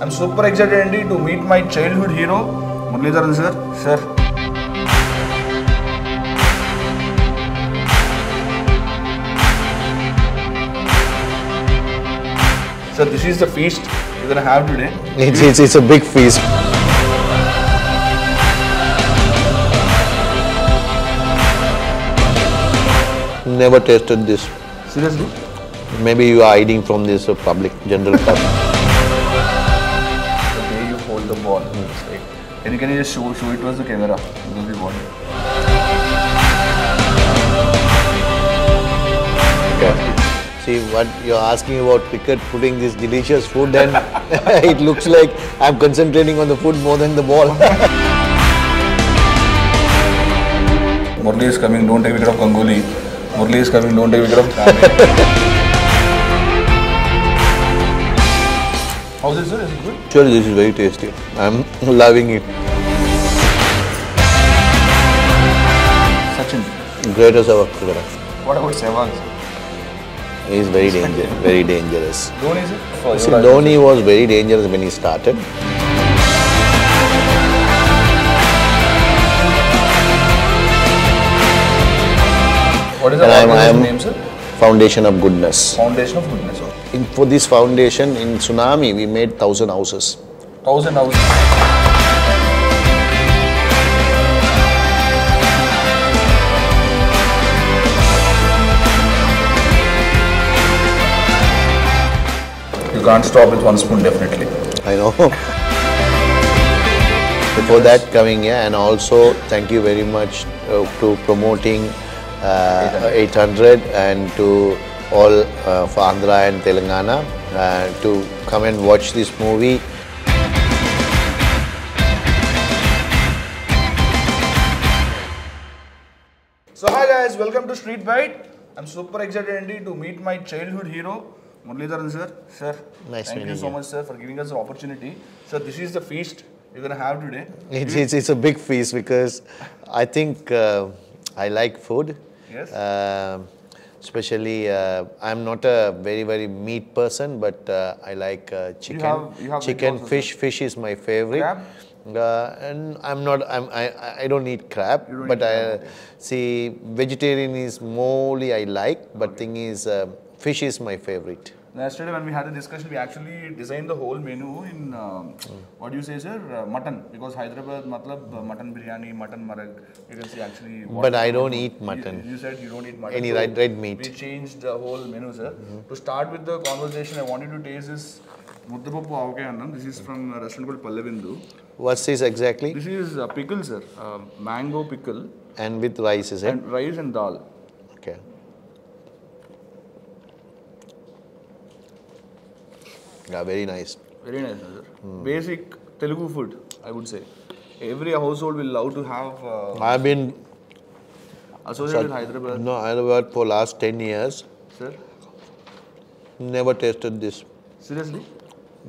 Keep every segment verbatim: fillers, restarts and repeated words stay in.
I'm super excited, Andy, to meet my childhood hero, Muralidaran sir. Sir. So this is the feast you're gonna have today. It's, it's, it's a big feast. Never tasted this. Seriously? Maybe you are hiding from this uh, public general public. The ball. Mm. Like, can you can you just show show it to us the camera? Because we want it. Okay. See what you're asking about cricket, putting this delicious food, and it looks like I'm concentrating on the food more than the ball. Murali is coming. Don't take wicket of Kongoli. Murali is coming. Don't take wicket of Kongoli. How's it, sir? Is it good? Sure, this is very tasty. I'm loving it. Sachin. Great as ever. What about Sehwag, sir? He's very dangerous. Very dangerous. Dhoni, sir? Oh, See, Dhoni was very dangerous when he started. What is the organization's name, sir? Foundation of Goodness. Foundation of Goodness. In, for this foundation, in tsunami, we made thousand houses. Thousand houses. You can't stop with one spoon, definitely. I know. Before that, coming here, yeah, and also thank you very much uh, to promoting uh, eight hundred and to all uh, for Andhra and Telangana uh, to come and watch this movie. So hi guys, welcome to Street Bite. I'm super excited, Andy, to meet my childhood hero, Muralidaran sir. Sir, nice thank you so much, sir, for giving us the opportunity. Sir, this is the feast we're gonna have today. It's, it's, it's a big feast because I think uh, I like food. Yes. Uh, Especially, uh, I'm not a very, very meat person, but uh, I like uh, chicken, you have, you have chicken, fish. Then. Fish is my favorite. Crab? Uh, and I'm not, I'm, I, I don't eat crab, don't but eat I crab, okay. see vegetarian is mostly I like, but okay. thing is, uh, fish is my favorite. Yesterday when we had the discussion, we actually designed the whole menu in, um, mm. what do you say sir, uh, mutton, because Hyderabad, matlab, uh, mutton biryani, mutton marag, you can see actually... But I don't eat mutton. You, you said you don't eat mutton. Any red, red meat. We changed the whole menu sir. Mm-hmm. To start with the conversation, I wanted to taste this muddapappu Avakai annam. This is from a restaurant called Pallavindu. What's this exactly? This is a pickle sir, uh, mango pickle. And with rice is it? And rice and dal. Okay. Yeah, very nice. Very nice, sir. Mm. Basic Telugu food, I would say. Every household will love to have... Uh, I've been... Associated with Hyderabad. No, Hyderabad for last ten years. Sir? Never tasted this. Seriously?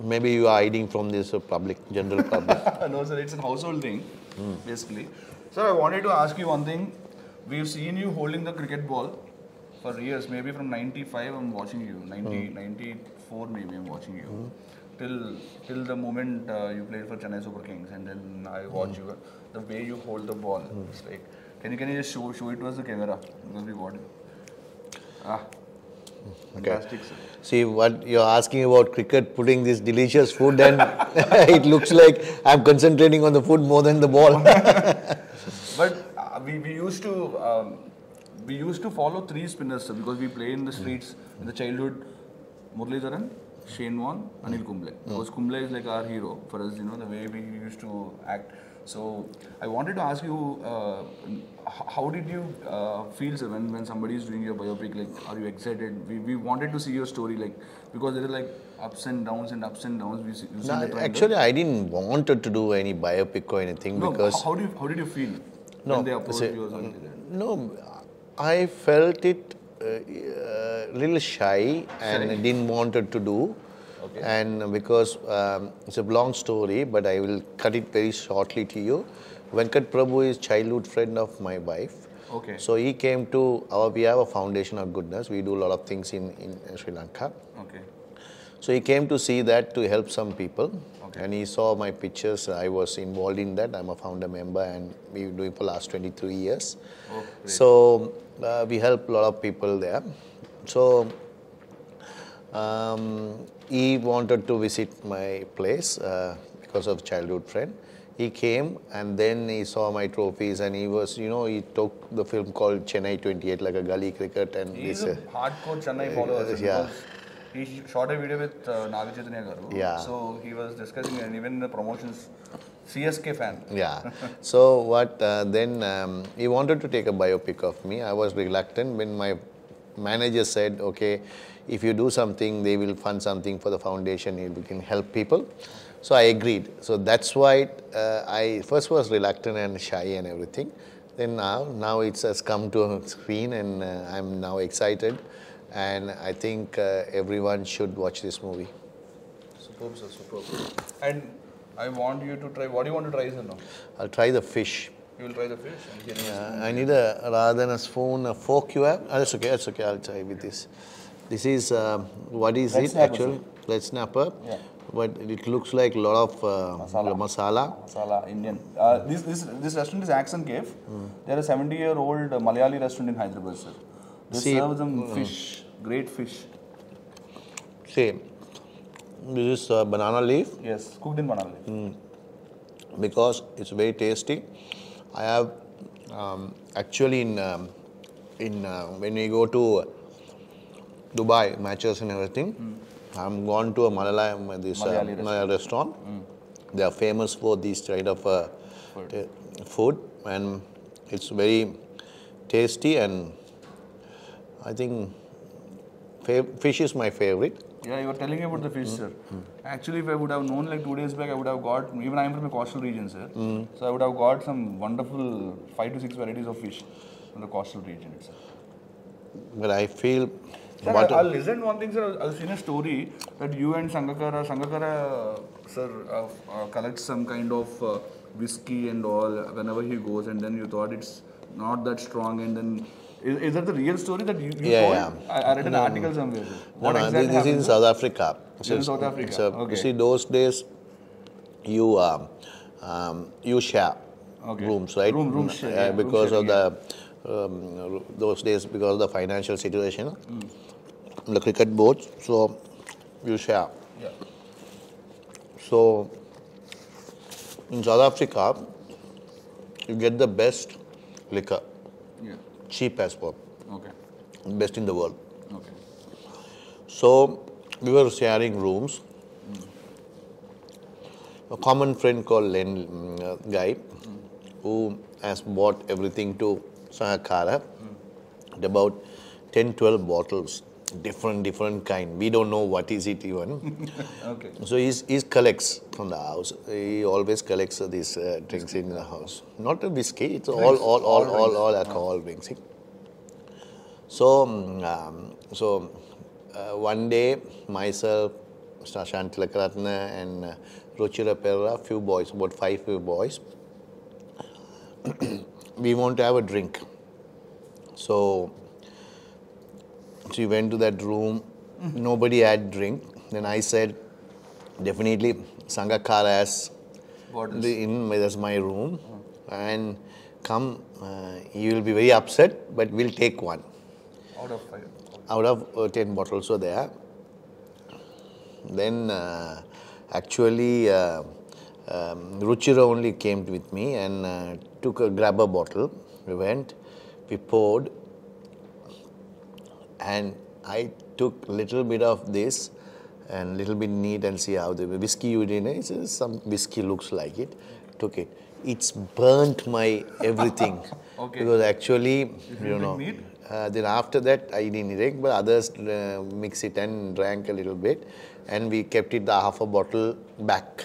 Maybe you are hiding from this uh, public, general public. No, sir, it's a household thing, mm. basically. Sir, I wanted to ask you one thing. We've seen you holding the cricket ball for years, maybe from ninety-five I'm watching you, ninety, ninety-four maybe I'm watching you, mm. till till the moment uh, you played for Chennai Super Kings, and then I watch mm. you, the way you hold the ball, mm. it's like, can you, can you just show, show it to us the camera, because we got it. Ah, okay. Fantastic sir. See what you're asking about cricket, putting this delicious food and it looks like I'm concentrating on the food more than the ball. But uh, we, we used to, um, we used to follow three spinners sir, because we play in the streets mm. in the childhood. Muralidaran, Shane Warne, Anil mm. Kumble. Mm. Because Kumble is like our hero for us, you know, the way we used to act. So I wanted to ask you, uh, how did you uh, feel sir, when, when somebody is doing your biopic? Like, are you excited? We, we wanted to see your story, like, because there are like ups and downs and ups and downs. We see, we no, see actually, I didn't want to do any biopic or anything no, because... How, do you, how did you feel no, when they approached say, you or something like that? No, I felt it a uh, uh, little shy and I didn't want it to do okay. and because um, it's a long story but I will cut it very shortly to you. Venkat Prabhu is childhood friend of my wife. Okay. So he came to our, we have a Foundation of Goodness. We do a lot of things in, in Sri Lanka. Okay. So he came to see that to help some people. Okay. And he saw my pictures. I was involved in that. I'm a founder member and we've been doing for the last twenty-three years. Oh, so uh, we helped a lot of people there. So um, he wanted to visit my place uh, because of childhood friend. He came and then he saw my trophies and he was, you know, he took the film called Chennai twenty-eight, like a gully cricket. And he's a hardcore Chennai uh, follower. Yeah. He shot a video with uh, Navi Chitanyagaru. Yeah. So he was discussing and even the promotions, C S K fan. Yeah. So what, uh, then um, he wanted to take a biopic of me. I was reluctant when my manager said, okay, if you do something, they will fund something for the foundation, we can help people. So I agreed. So that's why uh, I first was reluctant and shy and everything. Then now, now it has come to a screen and uh, I'm now excited. And I think uh, everyone should watch this movie. Superb, sir, superb. And I want you to try, what do you want to try, sir, now? I'll try the fish. You will try the fish? And yeah, I need a, rather than a spoon, a fork you have. Oh, that's okay, that's okay, I'll try with this. This is, uh, what is Red it snapper, actually? Red snapper. Yeah. But it looks like a lot of uh, masala. masala. Masala, Indian. Uh, this, this, this restaurant is Axon Cave. Mm. They're a seventy-year-old Malayali restaurant in Hyderabad, sir. They See, serve them fish, mm. great fish. See, this is uh, banana leaf. Yes, cooked in banana leaf. Mm. Because it's very tasty. I have, um, actually in, um, in uh, when we go to Dubai, matches and everything, mm. I'm gone to a Malala, this, uh, Malayali restaurant. restaurant. Mm. They are famous for this kind of uh, food. food and it's very tasty, and I think fish is my favorite. Yeah, you were telling me about the fish, mm. sir. Mm. Actually, if I would have known like two days back, I would have got, even I am from a coastal region, sir. Mm. So I would have got some wonderful five to six varieties of fish from the coastal region itself. But I feel... Sir, I, I'll listen one thing, sir. I've seen a story that you and Sangakkara, Sangakkara, sir, uh, uh, collects some kind of uh, whiskey and all whenever he goes, and then you thought it's not that strong, and then... Is, is that the real story that you, you yeah, told? Yeah. I, I read an no, article somewhere. What no, exactly this happened? is in South Africa. This is South Africa. So, okay. You see, those days, you um, um, you share okay. rooms, right? Room, room share. Uh, yeah, because room share, of yeah. the um, those days, because of the financial situation, mm. the cricket boards. So you share. Yeah. So in South Africa, you get the best liquor. Yeah. Cheap as well. Okay. Best in the world. Okay. So we were sharing rooms. Mm. A common friend called Len uh, guy, mm. who has bought everything to Sangakkara, mm. about ten, twelve bottles, different, different kind. We don't know what is it even. Okay. So he's, he collects from the house. He always collects uh, these uh, drinks in the house. Not a whiskey, it's all, all, all, all, all, all alcohol drinks. So, um, so uh, one day, myself, Mister Shantilakaratna and uh, Ruchira Perra, few boys, about five few boys, we want to have a drink. So, she went to that room, mm-hmm. nobody had drink. Then I said, definitely Sangakkara has the, in my, that's my room. Mm. And come, uh, you will be very upset, but we'll take one. Out of five? Out of uh, ten bottles were there. Then uh, actually, uh, um, Ruchira only came with me and uh, took a grab a bottle. We went, we poured. And I took little bit of this and little bit neat and see how the whiskey you didn't know, some whiskey looks like it, took it. It's burnt my everything. Okay. Because actually, you, you know, uh, then after that I didn't drink, but others uh, mix it and drank a little bit and we kept it the half a bottle back.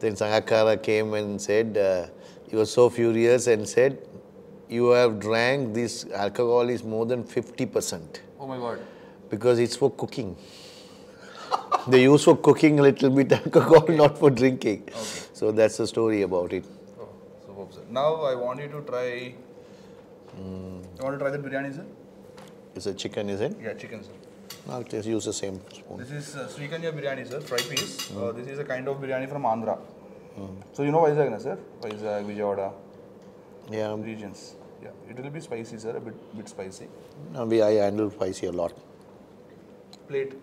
Then Sangakkara came and said, uh, he was so furious and said, you have drank this alcohol is more than fifty percent. Oh my God. Because it's for cooking. They use for cooking a little bit alcohol, okay. Not for drinking. Okay. So that's the story about it. Oh, so hope so. Now I want you to try... Mm. You want to try the biryani, sir? It's a chicken, is it? Yeah, chicken, sir. I'll just use the same spoon. This is uh, Srikanya biryani, sir, fry piece. Mm. Uh, this is a kind of biryani from Andhra. Mm. So you know Vizag, na, sir? Vizag, Vijayawada. Yeah. Regions. Yeah. It will be spicy, sir. A bit, bit spicy. No, we, I handle spicy a lot. Plate.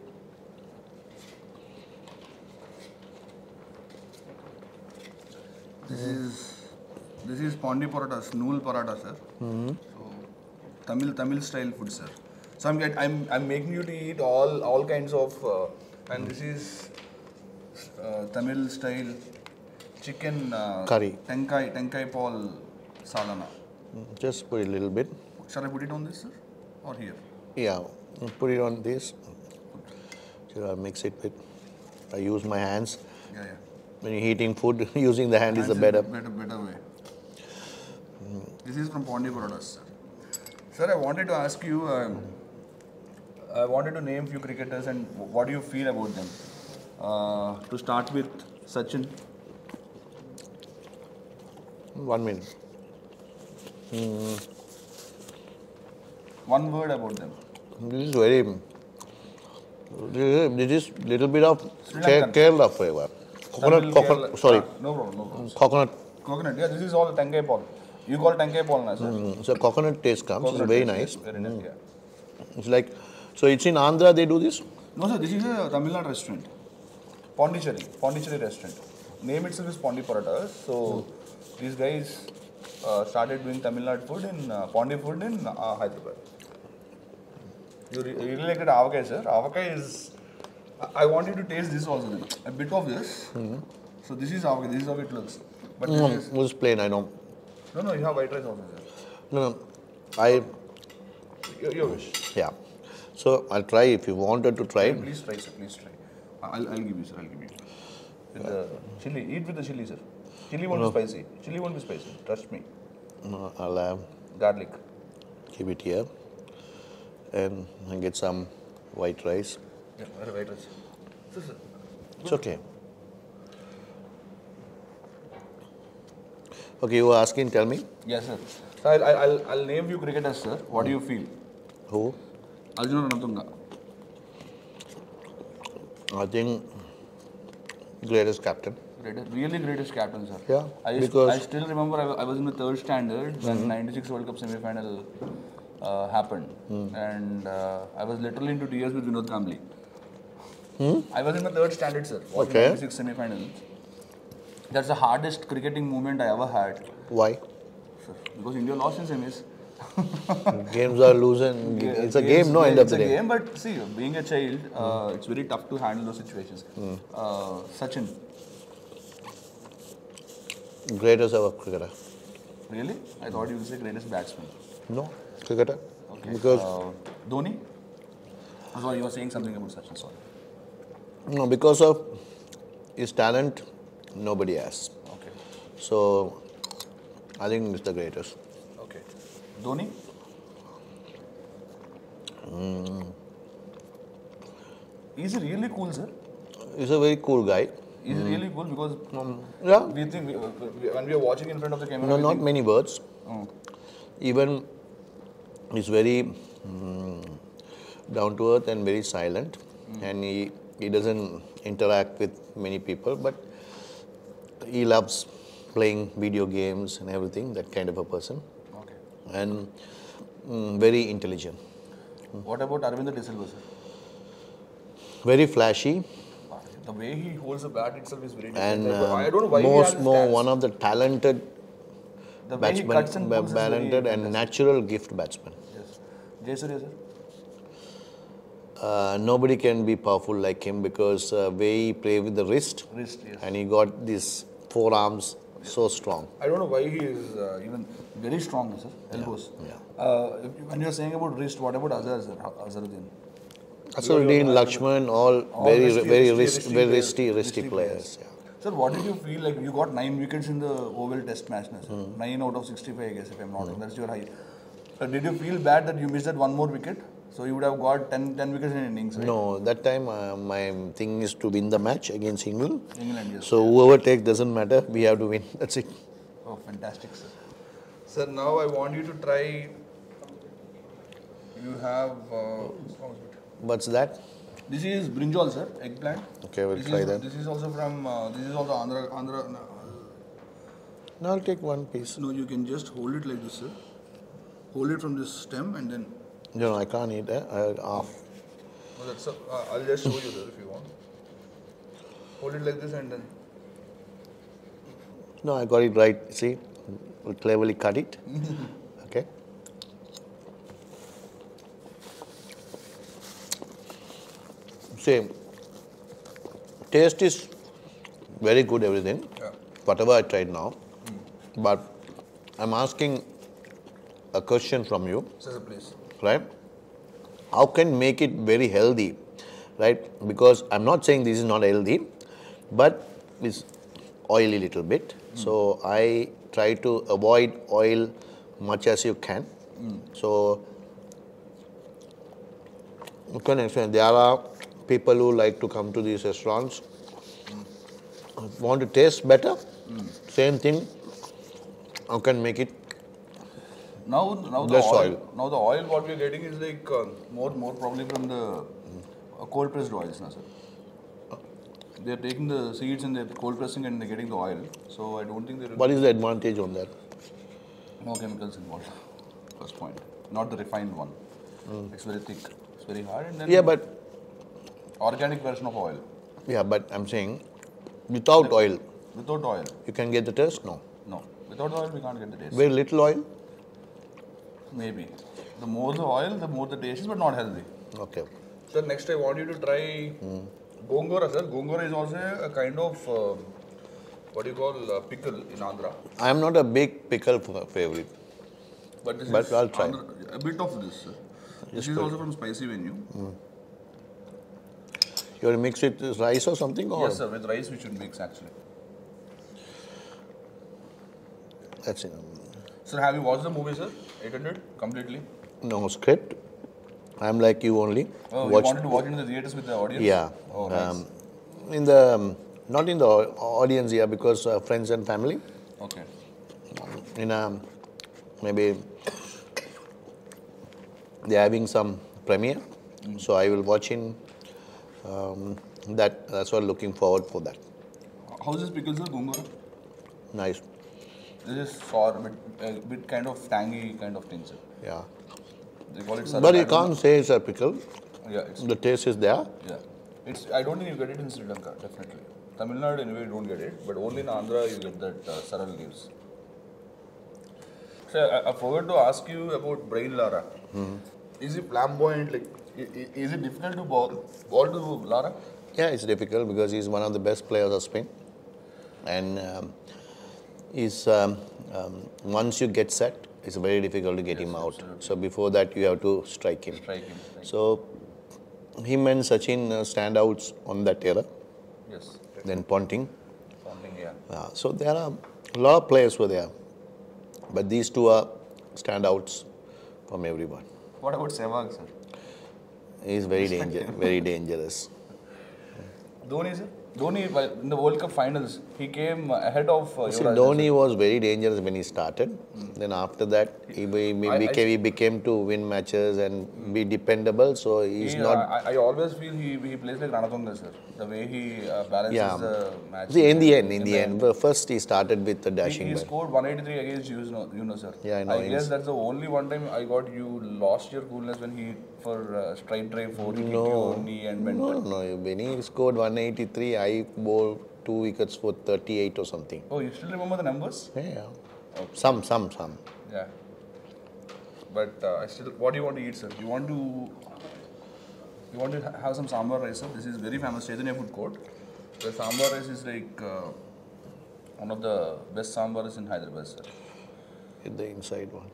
This mm. is this is Pondiparata, Snool Parata, sir. Mm. So Tamil Tamil style food, sir. So I'm get, I'm I'm making you to eat all all kinds of uh, and mm. this is uh, Tamil style chicken uh, curry. Tenkai Tenkai Paul Salana. Just put a little bit. Shall I put it on this, sir, or here? Yeah, put it on this. Shall I mix it with? I use my hands. Yeah, yeah. When you're eating food, using the hand hands is the better. Better, better way. Mm. This is from Pondiparata, sir. Sir, I wanted to ask you, um, I wanted to name few cricketers and what do you feel about them? Uh, to start with, Sachin. One minute. Mm. One word about them. This is very, this is little bit of Kerala flavor. Coconut, coconut, sorry. Ah, no problem, no problem. Coconut. Coconut, yeah, this is all Tengai Paul. You call Tengai Paul, na, sir? Mm, so coconut taste comes, coconut it's very nice. Very nice, mm. yeah. It's like, so it's in Andhra they do this? No, sir, this is a Tamil Nadu restaurant. Pondicherry, Pondicherry restaurant. Name itself is Pondiparata. So mm. these guys uh, started doing Tamil Nadu food in uh, Pondi food in uh, Hyderabad. You related Avakai, sir. Avakai is, I want you to taste this also then. A bit of this. Mm. So this is Avakai, this is how it looks. But no, this is plain, I know. No, no, you have white rice also, sir. No, no, I... Your, your wish. Yeah. So, I'll try if you wanted to try. Yeah, please try, sir, please try. I'll, I'll give you, sir, I'll give you. With the chili, eat with the chili, sir. Chili won't no. be spicy. Chili won't be spicy, trust me. No, I'll have... Garlic. Keep it here. And I'll get some white rice. Yeah, white rice. Sir, sir. It's okay. Okay, you were asking, tell me. Yes, sir. So I'll, I'll, I'll name you cricketers, sir. What mm. do you feel? Who? Arjuna Ranatunga. I think greatest captain. Greatest, really greatest captain, sir. Yeah, I, because I still remember I, I was in the third standard when mm-hmm. ninety-six World Cup semi-final uh, happened. Mm. And uh, I was literally into tears with Vinod Kambli. Hmm? I was in the third standard, sir. Was okay. ninety-six semi-final. That's the hardest cricketing moment I ever had. Why? Sir, because India lost in semis. Games are losing. G it's a games, game, no end of the day. It's a game, but see, being a child, uh, mm. it's very tough to handle those situations. Mm. Uh, Sachin. Greatest ever cricketer. Really? I thought you would say greatest batsman. No, cricketer. Okay. Because uh, Dhoni? Oh, sorry, you were saying something about Sachin, sorry. No, because of his talent. Nobody else. Okay. So, I think it's the greatest. Okay. Dhoni? Mm. Is he really cool, sir? He's a very cool guy. He's mm. really cool because um, yeah. we think we, we, when we are watching in front of the camera. No, not think... many words. Mm. Even he's very mm, down to earth and very silent, mm. and he he doesn't interact with many people, but. He loves playing video games and everything, that kind of a person. Okay. And mm, very intelligent. What about Aravinda De Silva, sir? Very flashy. The way he holds the bat itself is very different. And uh, I don't know why most, he has more one of the talented the batsmen, and, ba talented and natural gift batsmen. Yes. Jayasuriya, sir? Uh, nobody can be powerful like him because uh, way he play with the wrist, wrist yes. and he got these forearms yes. so strong. I don't know why he is uh, even very strong, sir. Elbows. Yeah. Yeah. Uh, when you are saying about wrist, what about Azhar, sir? Azharuddin? Azharuddin, Lakshman, all, all very wristy, very wrist, very wristy, wristy players. players. Yeah. Sir, what did you feel like? You got nine wickets in the Oval Test match, sir. Mm. Nine out of sixty-five, I guess, if I'm not wrong. Mm. That's your high. Sir, did you feel bad that you missed that one more wicket? So, you would have got ten, ten wickets in innings, right? No, that time uh, my thing is to win the match against England. England, yes. So, whoever takes doesn't matter. We have to win. That's it. Oh, fantastic, sir. Sir, now I want you to try... You have... Uh, What's that? This is brinjal, sir, eggplant. Okay, we'll this try is, that. This is also from, uh, this is also Andhra, Andhra. No. No, I'll take one piece. No, you can just hold it like this, sir. Hold it from this stem and then. No, no, I can't eat that. Eh? I'll off. Oh, that's a, uh, I'll just show you that if you want. Hold it like this and then. No, I got it right. See, we'll cleverly cut it. Okay. Same. Taste is very good, everything, yeah. Whatever I tried now. Mm. But I'm asking a question from you. Sir, please. Right? How can make it very healthy? Right? Because I'm not saying this is not healthy, but it's oily little bit. Mm. So I try to avoid oil much as you can. Mm. So you can explain. There are people who like to come to these restaurants, mm. want to taste better, mm. same thing, how can make it now, now less the oil, oil. Now the oil what we are getting is like uh, more more probably from the uh, cold pressed oils. No, sir. They are taking the seeds and they are cold pressing and they are getting the oil. So I don't think there is... What is the advantage on that? No chemicals involved, first point. Not the refined one. Mm. It's very thick, it's very hard and then... Yeah, but... Organic version of oil. Yeah, but I'm saying without oil. Without oil. You can get the taste? No. No. Without oil, we can't get the taste. Very little oil? Maybe. The more the oil, the more the taste is, but not healthy. Okay. Sir, next I want you to try mm. gongora, sir. Gongora is also a kind of, uh, what do you call, uh, pickle in Andhra. I'm not a big pickle favorite. But this but is I'll try. Andhra, a bit of this, sir. Yes, this is also from spicy menu. Mm. You want to mix it with rice or something? Or? Yes, sir. With rice we should mix actually. That's it. Sir, have you watched the movie, sir? eight hundred? Completely? No script. I'm like you only. Oh, watched you wanted to watch it in the theatres with the audience? Yeah. Oh, nice. Um, in the, not in the audience here because uh, friends and family. Okay. In a, maybe they're having some premiere. Mm. So I will watch in... Um, that that's what I'm looking forward for that. How's this pickle, sir? Gongora? Nice. This is sour, but a bit kind of tangy kind of thing, sir. Yeah. They call it but you can't say it's a pickle. Yeah. It's the taste is there. Yeah. It's. I don't think you get it in Sri Lanka, definitely. Tamil Nadu anyway, you don't get it. But only in Andhra you get that uh, saral leaves. Sir, I, I forgot to ask you about brain Lara. Mm-hmm. Is it flamboyant, like? Is it difficult to bowl, bowl to Lara? Yeah, it's difficult because he's one of the best players of Spain. And um, he's, um, um, once you get set, it's very difficult to get yes, him out. Absolutely. So before that, you have to strike him. Strike him strike so him and Sachin uh, standouts on that era. Yes. Definitely. Then Ponting. Ponting, yeah. Uh, so there are a lot of players were there. But these two are standouts from everyone. What about Sehwag, sir? He's very dangerous. Very dangerous. Dhoni, sir? Dhoni, well, in the World Cup finals, he came ahead of... Uh, see, Dhoni was very dangerous when he started. Mm. Then after that, he, he, he, I, became, I, he became to win matches and mm. be dependable. So, he's he, not... I, I always feel he, he plays like Ranatunga, sir. The way he uh, balances yeah. the match. See, in the end, in, in the end. end. First, he started with the dashing. He, he scored one eighty-three against you, you know, sir. Yeah, I know. I guess that's the only one time I got you lost your coolness when he... for uh, straight drive, four, no, your knee and bend. No, no, when he scored one eighty-three, I bowled two wickets for thirty-eight or something. Oh, you still remember the numbers? Yeah, yeah. Okay. Some, some, some. Yeah. But uh, I still, what do you want to eat, sir? You want to, you want to ha have some sambar rice, sir? This is very famous Chaitanya food court. The sambar rice is like uh, one of the best sambars in Hyderabad, sir. Get the inside one.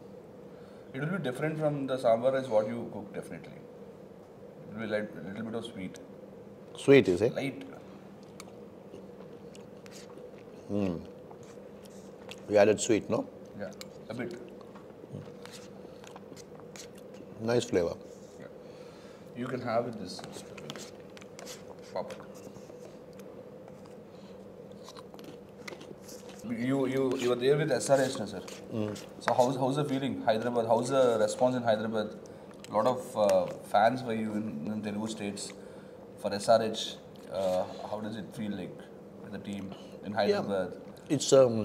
It will be different from the sambar as what you cook, definitely. It will be like a little bit of sweet. Sweet, is it? Light. Mm. You added sweet, no? Yeah, a bit. Mm. Nice flavor. Yeah. You can have it this. Pop it. You, you, you were there with S R H, sir. Mm. So how's, how's the feeling, Hyderabad? How's the response in Hyderabad? A lot of uh, fans were you in, in Telugu states for S R H. Uh, how does it feel like the team in Hyderabad? Yeah. It's um,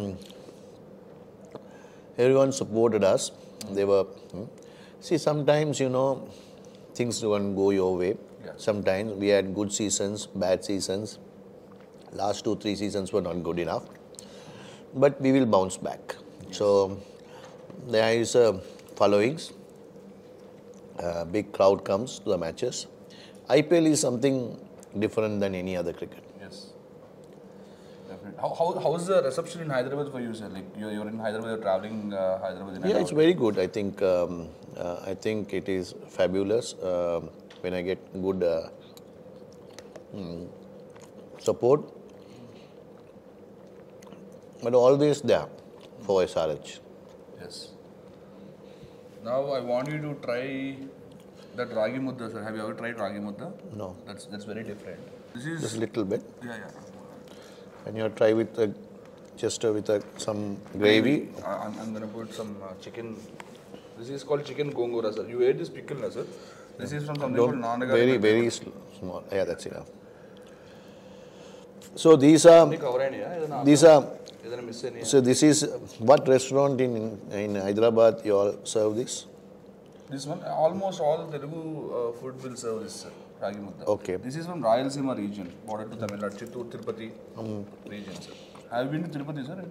everyone supported us. Mm. They were hmm? see sometimes you know things don't go your way. Yeah. Sometimes we had good seasons, bad seasons. Last two three seasons were not good enough, but we will bounce back. Yes. So there is a followings. Uh, big crowd comes to the matches. I P L is something different than any other cricket. Yes. Definitely. How, how, how is the reception in Hyderabad for you, sir? Like you're, you're in Hyderabad, you're traveling uh, Hyderabad. In yeah, Hyderabad. It's very good. I think um, uh, I think it is fabulous uh, when I get good uh, mm, support. But always there for S R H. Yes. Now I want you to try that Ragi mudha, sir. Have you ever tried Ragi mudha? No. That's that's very different. This is just little bit. Yeah, yeah. And you try with a, just with a, some gravy. I'm, I'm gonna put some uh, chicken. This is called chicken gongora, sir. You ate this pickle, na, sir. This is from something called Nandaga. Very very small. Yeah, that's enough. So these are these are. So this is what restaurant in in Hyderabad you all serve this? This one almost all Telugu uh, food will serve this, sir. Ragi mudha. Okay. This is from Rayalaseema region, border to Tamil Nadu, Chittur, Tirupati mm. region, sir. Have you been to Tirupati, sir?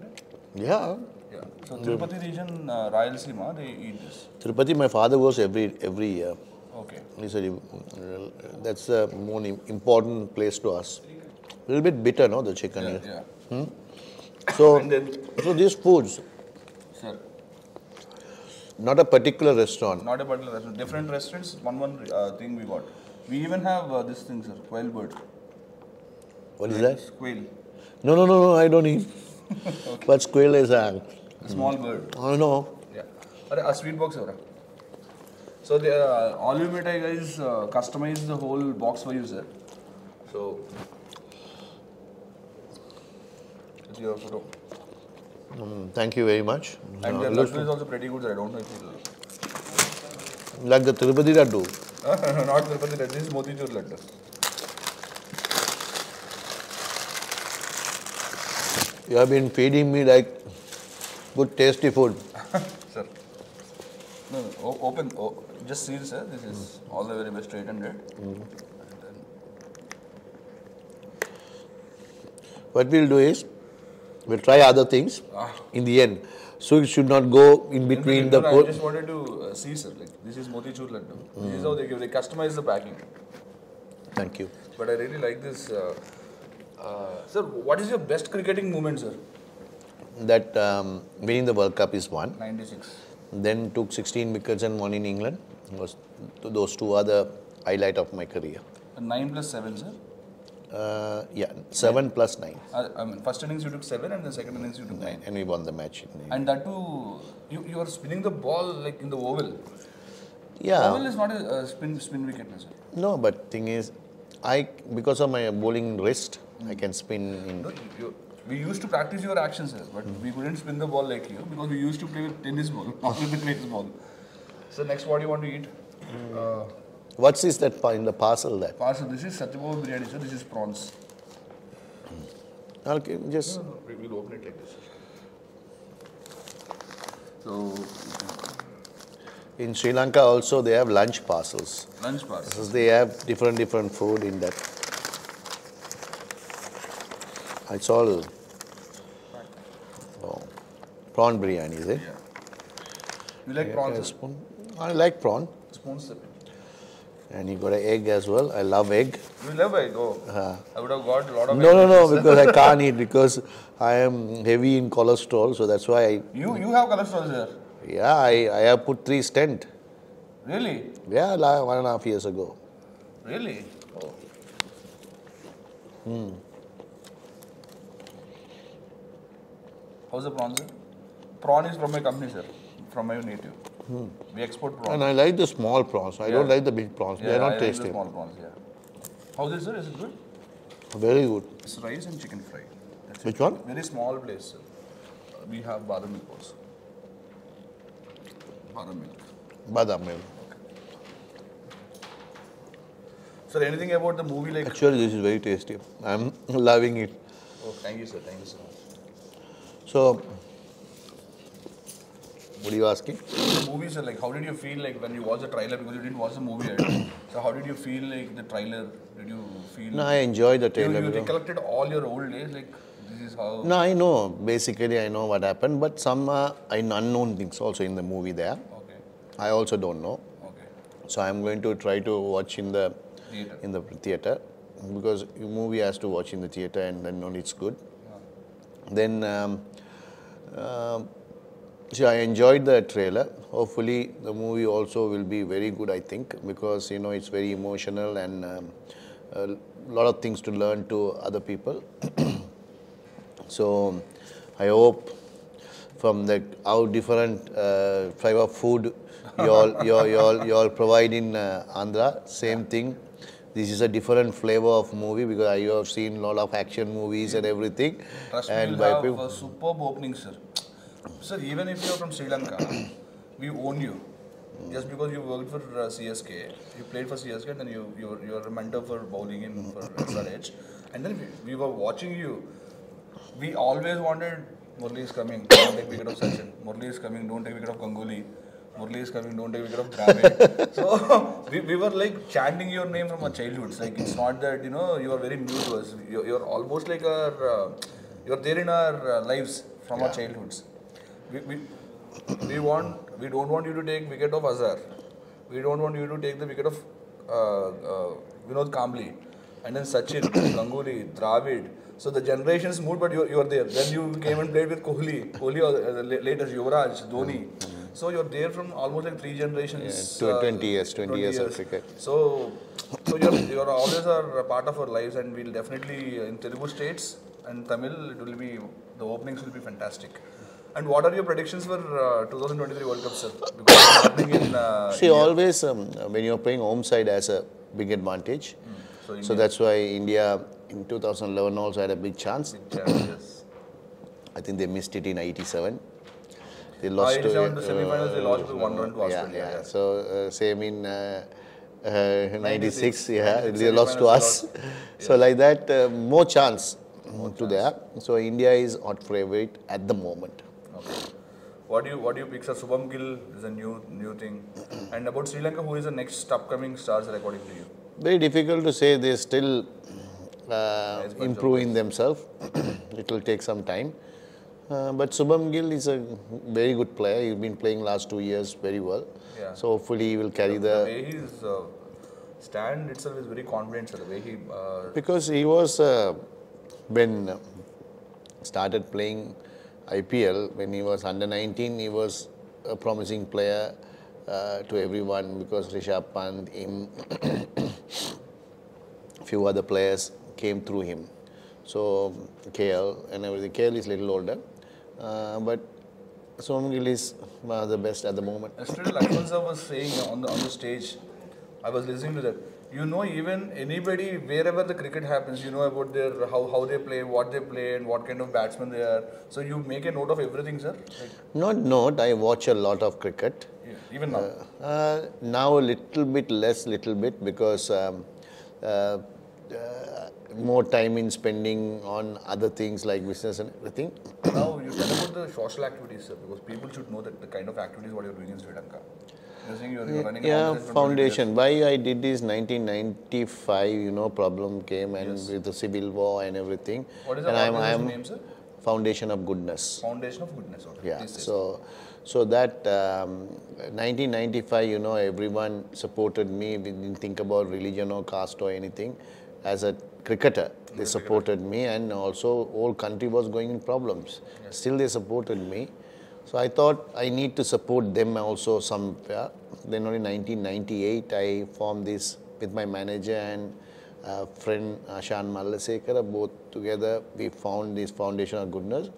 Yeah. Yeah. So Tirupati yeah. region, uh, Rayalaseema, they eat this. Tirupati, my father goes every every year. Okay. He said that's a more important place to us. A little bit bitter, no, the chicken yeah, here. Yeah. Hmm? So, then, so these foods, sir, not a particular restaurant. Not a particular restaurant. Different restaurants, one one uh, thing we got. We even have uh, this thing, sir, quail bird. What is that? Quail. No, no, no, no, I don't eat. Okay. But quail is a... a small bird. I know. Yeah. A sweet box, sir. So, the, uh, all you made, guys, uh, customize the whole box for you, sir. So... Mm, thank you very much. And uh, the Lakshman is also pretty good, sir. I don't know if you like. Like the Tirupati Laddu. Not Tirupati Laddu, this is Moti Chur Ladu. You have been feeding me like good tasty food. Sir. No, no. O open. O just seal, sir. This is mm. all the very best straight and red. Mm. And then... What we will do is, we'll try other things ah. in the end. So it should not go in between in the... the I just wanted to uh, see, sir. Like, this is Moti Chur Ladu. Mm. This is how they give. They customize the packing. Thank you. But I really like this. Uh, uh, sir, what is your best cricketing moment, sir? That um, winning the World Cup is one. ninety-six. Then took sixteen wickets and one in England. Was, those two are the highlight of my career. nine plus seven, sir? Uh, yeah, seven yeah. plus nine. Uh, I mean, first innings you took seven, and the second innings you took nine, nine. And we won the match. And that too, you you are spinning the ball like in the oval. Yeah. Oval is not a uh, spin spin wicket, sir. No, but thing is, I because of my bowling wrist, mm. I can spin. In no, you, you, we used to practice your actions, sir, but mm. we couldn't spin the ball like you because we used to play with tennis ball, not with the cricket ball. So next, what do you want to eat? Mm. Uh, What's this that in the parcel there? Parcel. This is Satyabhav biryani, sir. This is prawns. Okay, just... No, no, no. We'll open it like this. So... In Sri Lanka also, they have lunch parcels. Lunch parcels. So they have different, different food in that. It's all... Oh, prawn biryani, is it? Yeah. You like prawns? I like prawn. Spoons. And you got an egg as well. I love egg. You love egg? Oh. Uh, I would have got a lot of egg. No, no, no, because I can't eat because I am heavy in cholesterol. So that's why I... You you have cholesterol, sir? Yeah, I, I have put three stent. Really? Yeah, one and a half years ago. Really? Oh. Hmm. How's the prawn, sir? Prawn is from my company, sir. From my native. Hmm. We export prawns. And I like the small prawns. I yeah. don't like the big prawns. Yeah, they are not I tasty. Like the small prawns, yeah. How is it, sir? Is it good? Very good. It's rice and chicken fry. That's Which it. one? Very small place, sir. We have badam milk also. Badam milk. Badam milk. Okay. Sir, anything about the movie? Like actually, this is very tasty. I'm loving it. Oh, thank you, sir. Thank you so much. So, what are you asking? The movie, sir. Like, how did you feel like when you watched the trailer? Because you didn't watch the movie yet. So, how did you feel like the trailer? Did you feel? No, I enjoyed the trailer. You, you recollected all your old days, like. This is how no, I know. Basically, I know what happened, but some uh, unknown things also in the movie there. Okay. I also don't know. Okay. So I'm going to try to watch in the theater. in the theater because your movie has to watch in the theater and then only it's good. Yeah. Then, um, uh, so I enjoyed the trailer. Hopefully, the movie also will be very good. I think because you know it's very emotional and um, a lot of things to learn to other people. So, I hope from the how different uh, type of food you all you all, you all, you all provide in uh, Andhra, same thing. This is a different flavor of movie because I have seen a lot of action movies and everything. Trust and me, we'll have a superb opening, sir. Sir, even if you are from Sri Lanka, we own you. Just because you worked for uh, C S K, you played for C S K, and then you you you are a mentor for bowling in for S R H, and then we, we were watching you. We always wanted, Murali is coming, don't take wicket of Sachin. Murali is coming, don't take wicket of Kongoli. Murali is coming, don't take wicket of Dravid. So, we, we were like chanting your name from our childhoods. Like, it's not that, you know, you are very new to us. You, you're almost like our, uh, you're there in our uh, lives from yeah. our childhoods. We, we, we want, we don't want you to take wicket of Azhar. We don't want you to take the wicket of uh, uh, Vinod Kambli. And then Sachin, Ganguly, Dravid. So the generations moved, but you, you are there. Then you came and played with Kohli, Kohli or uh, later Yuvraj, Dhoni. Mm-hmm. So you are there from almost like three generations. Yeah, twenty years of cricket. So, so you are you are always are a part of our lives, and we'll definitely in Telugu states and Tamil it will be the openings will be fantastic. And what are your predictions for uh, twenty twenty-three World Cup, sir? Because it's happening in uh, see India. Always um, when you are playing home side has a big advantage. Mm. So, so that's why India in two thousand eleven also had a big chance. Big chance yes. I think they missed it in eighty-seven. They lost ah, to uh, the semi-finals. They lost uh, with one run to Australia. Yeah, yeah. yeah. So uh, same in uh, uh, ninety-six. Yeah, ninety-six they lost to us. Lost. Yeah. So like that, uh, more chance more to chance. There. So India is hot favorite at the moment. Okay. What do you what do you pick, sir? Shubman Gill is a new new thing. And about Sri Lanka, who is the next upcoming stars according to you? Very difficult to say. They still uh, nice improving themselves. It will take some time. Uh, but Shubman Gill is a very good player. He's been playing last two years very well. Yeah. So hopefully he will carry the. The way his uh, stand itself is very confident. Sir. The way he. Uh, because he was uh, when uh, started playing I P L when he was under nineteen. He was a promising player. Uh, to everyone because Rishabh Pant, him, few other players came through him. So K L and everything. K L is a little older, uh, but Shubman Gill is one of the best at the moment. Yesterday, Lakshman sir was saying on the on the stage, I was listening to that. You know, even anybody, wherever the cricket happens, you know about their how how they play, what they play, and what kind of batsmen they are. So you make a note of everything, sir. Like, not note. I watch a lot of cricket. Even now? Uh, uh, now a little bit less, little bit because um, uh, uh, more time in spending on other things like business and everything. Now you said about the social activities, sir, because people should know that the kind of activities what you are doing in Sri Lanka. You're saying you're, you're running yeah, a foundation. Why I did this nineteen ninety-five, you know, problem came and yes. with the civil war and everything. What is the organization's name, sir? Foundation of Goodness. Foundation of Goodness. Okay. Yeah. So. So that um, nineteen ninety-five, you know, everyone supported me. We didn't think about religion or caste or anything. As a cricketer, they supported me, and also whole country was going in problems. Yes. Still, they supported me. So I thought I need to support them also somewhere. Then only nineteen ninety-eight, I formed this with my manager and uh, friend Ashan Mallasekara. Both together, we found this Foundation of Goodness.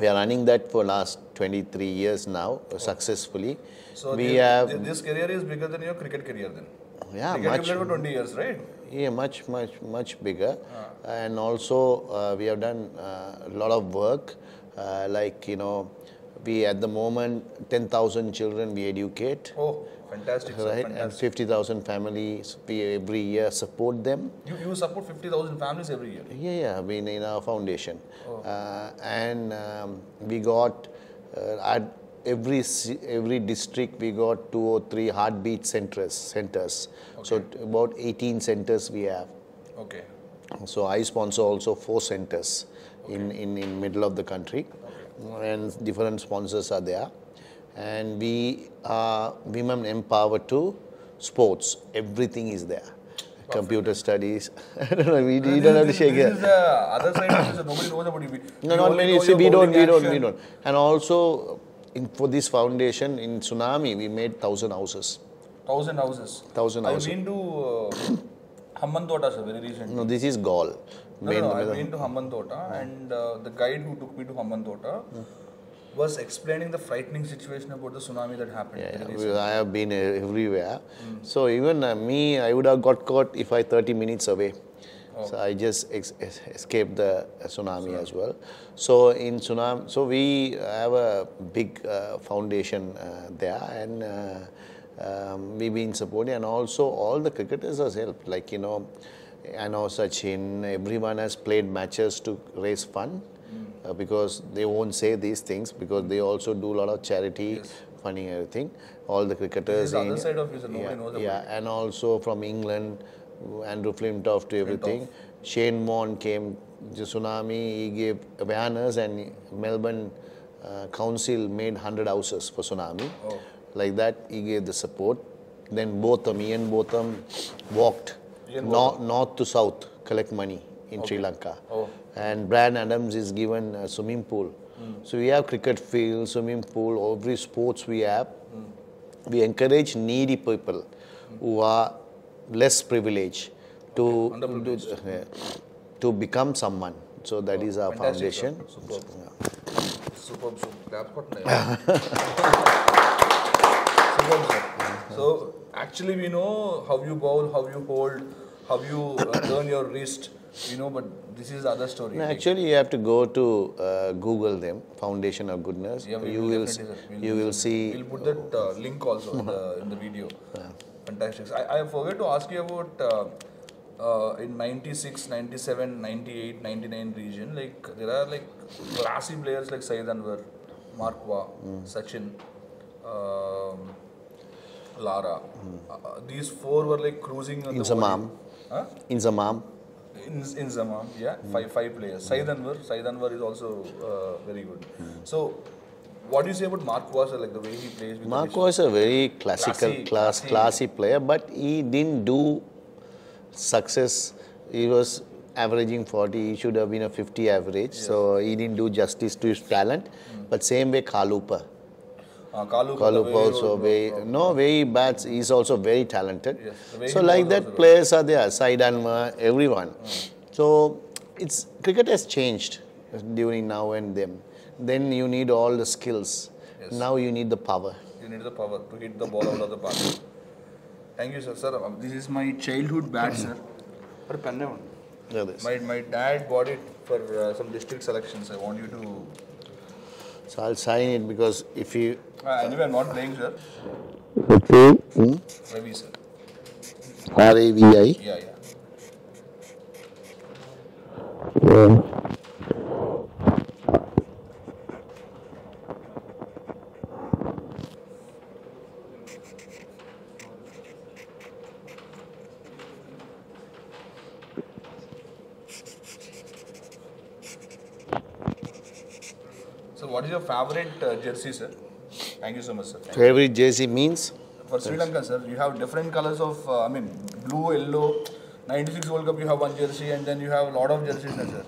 We are running that for last twenty-three years now, oh. successfully. So we this, have this career is bigger than your cricket career then? Yeah, cricket much. You played for twenty years, right? Yeah, much, much, much bigger. Ah. And also uh, we have done a uh, lot of work, uh, like you know, We at the moment ten thousand children we educate. Oh, fantastic! Right, sir, fantastic. And fifty thousand families we every year support them. You, you support fifty thousand families every year. Yeah, yeah. I mean, in our foundation, oh. uh, and um, we got uh, at every every district we got two or three heartbeat centers. Centers. Okay. So about eighteen centers we have. Okay. So I sponsor also four centers okay. in in in middle of the country. And different sponsors are there, and we are women empowered to sports. Everything is there. Perfect. Computer studies. I don't know. We, no, we this, don't have to shake it. This is the other side. Is nobody knows about it. No, not many. See, we don't. We don't. We don't. And also, in, for this foundation in tsunami, we made thousand houses. Thousand houses. Thousand houses. I've been to uh, Hambantota, sir, very recently. No, this is Gaul. No, no, no, I've been to Hambantota and uh, the guide who took me to Hambantota mm. was explaining the frightening situation about the tsunami that happened. Yeah, yeah. I have been everywhere. Mm. So even uh, me, I would have got caught if I thirty minutes away. Oh. So I just ex escaped the tsunami so, as well. So in tsunami, so we have a big uh, foundation uh, there and uh, um, we've been supporting, and also all the cricketers has helped, like, you know, I know Sachin, everyone has played matches to raise fund mm. uh, because they won't say these things because they also do a lot of charity, yes. funding everything. All the cricketers. The other side of you, so no yeah, knows about yeah. and also from England, Andrew Flintoff to everything. Flintoff. Shane Moore came to tsunami, he gave awareness, and Melbourne uh, Council made one hundred houses for tsunami. Oh. Like that, he gave the support. Then Botham, Ian Botham walked. North, north to south, collect money in okay. Sri Lanka. Oh. And Brad Adams is given a swimming pool. Mm. So we have cricket field, swimming pool, every sports we have. Mm. We encourage needy people mm. who are less privileged to, okay. underprivileged. to, uh, to become someone. So that oh, is our foundation. Superb, superb. Yeah. Superb. So actually we know how you bowl, how you hold, how you uh, turn your wrist, you know, but this is other story. No, actually you have to go to uh, Google them, Foundation of Goodness. Yeah, you will, we'll, you will see. We'll put that uh, link also in the, in the video. Yeah. Fantastic. I, I forgot to ask you about uh, uh, in ninety-six, ninety-seven, ninety-eight, ninety-nine region, like there are like classy players like Syed Anwar, Mark Waugh, mm. Sachin, um, Lara. Mm. Uh, these four were like cruising on Inzamam. The huh? Inzamam. In, Inzamam, yeah. Mm. Five five players. Syed Anwar. Syed Anwar is also uh, very good. Mm. So, what do you say about Mark Waugh, like the way he plays? With Mark Waugh is a very classical, classy, class, classy. classy player, but he didn't do success. He was averaging forty. He should have been a fifty average. Yes. So, he didn't do justice to his talent. Mm. But same way Kalupa. Uh, Kalupa, Kalupa also very, very, no, very bats. He's also very talented. Yes, so like that, players are there, Syed Anwar, everyone. Mm. So it's cricket has changed during now and then. Then you need all the skills. Yes. Now you need the power. You need the power to hit the ball out of the park. Thank you, sir. Sir, this is my childhood bat, sir. My my dad bought it for uh, some district selections. I want you to. So I'll sign it because if you. Uh, anyway, I'm not playing, sir. Okay. Hmm? Ravi, sir. R A V I. Yeah, yeah. Yeah. So, what is your favorite uh, jersey, sir? Thank you so much, sir. Thank Favorite jersey means? For Sri Lanka, sir, you have different colors of, uh, I mean, blue, yellow. ninety-six World Cup, you have one jersey, and then you have a lot of jerseys, sir.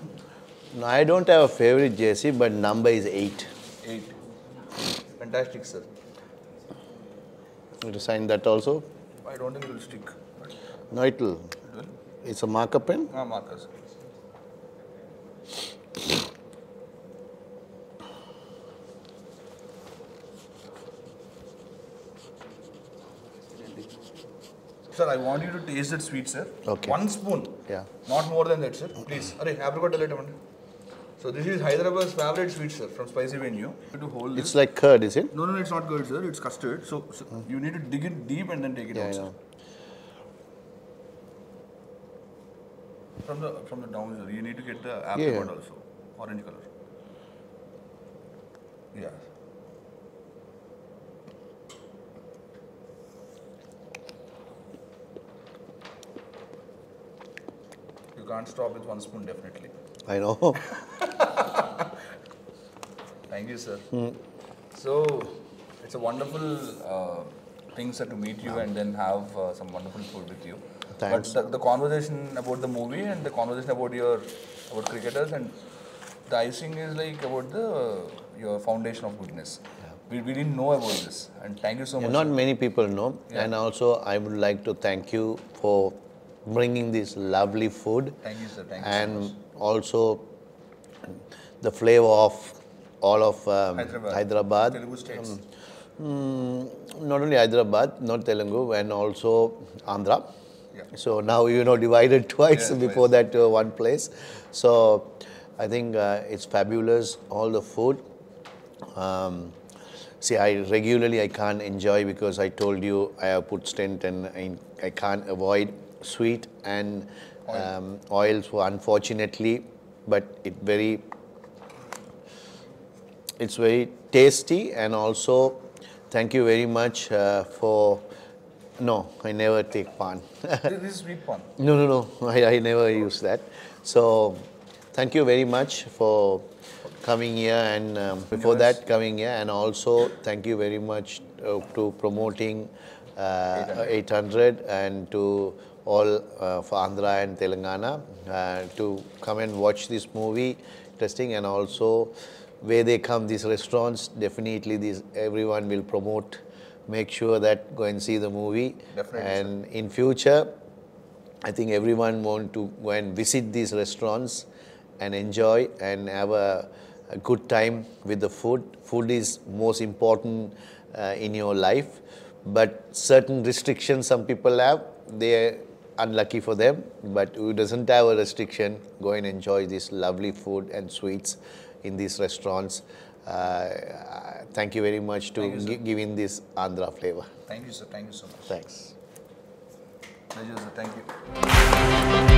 No, I don't have a favorite jersey, but number is eight. Eight. Fantastic, sir. You will sign that also? I don't think it will stick. But... No, it will. It will? It's a marker pen? Ah, marker, sir. Sir, I want you to taste that sweet, sir. Okay. One spoon. Yeah. Not more than that, sir. Please. Arey, apricot delight. So this is Hyderabad's favorite sweet, sir, from Spicy Venue. To hold it's this. Like curd, is it? No, no, it's not curd, sir. It's custard. So, so mm. you need to dig it deep and then take it yeah, out, yeah. sir. From the from the down, sir. You need to get the apricot yeah, yeah. also, orange color. Yeah. You can't stop with one spoon, definitely. I know. Thank you, sir. Mm. So, it's a wonderful uh, thing, sir, to meet you and then have uh, some wonderful food with you. Thanks. But the, the conversation about the movie and the conversation about your about cricketers and the icing is like about the your foundation of goodness. Yeah. We, we didn't know about this. And thank you so yeah, much. Not sir. Many people know. Yeah. And also, I would like to thank you for bringing this lovely food. Thank you, sir. Thank you and so much. Also, the flavor of all of um, Hyderabad, Hyderabad. Telugu states. Um, not only Hyderabad, not Telugu, and also Andhra. Yeah. So now you know divided twice. Yeah, before twice. That uh, one place. So I think uh, it's fabulous. All the food. Um, see, I regularly I can't enjoy because I told you I have put stint and I, I can't avoid sweet and. Oil. Um, oils were unfortunately, but it very, it's very tasty and also thank you very much uh, for, no, I never take pan. This is sweet pan. No, no, no, I, I never use that. So thank you very much for coming here and um, before yes. that coming here and also thank you very much uh, to promoting uh, eight hundred and to all uh, for Andhra and Telangana uh, to come and watch this movie, testing and also where they come, these restaurants, definitely these everyone will promote, make sure that go and see the movie. Definitely, and sir. In future, I think everyone want to go and visit these restaurants and enjoy and have a, a good time with the food. Food is most important uh, in your life, but certain restrictions some people have, they unlucky for them, but who doesn't have a restriction, go and enjoy this lovely food and sweets in these restaurants. Uh, thank you very much to you, giving this Andhra flavor. Thank you, sir. Thank you so much. Thanks. Pleasure, sir. Thank you.